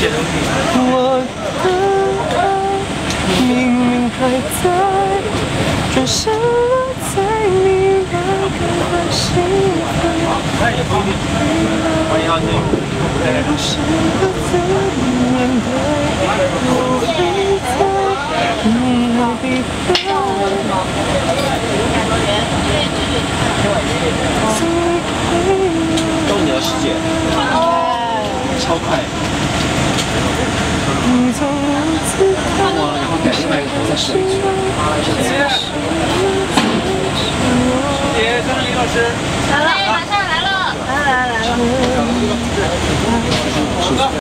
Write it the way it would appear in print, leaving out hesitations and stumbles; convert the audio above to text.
我的爱明明还在，转身落在你那个的心房。我是个怎样的我会在你那地方？最快都你的世界，超快。 你从不知道，我然后改另外一个再试一次。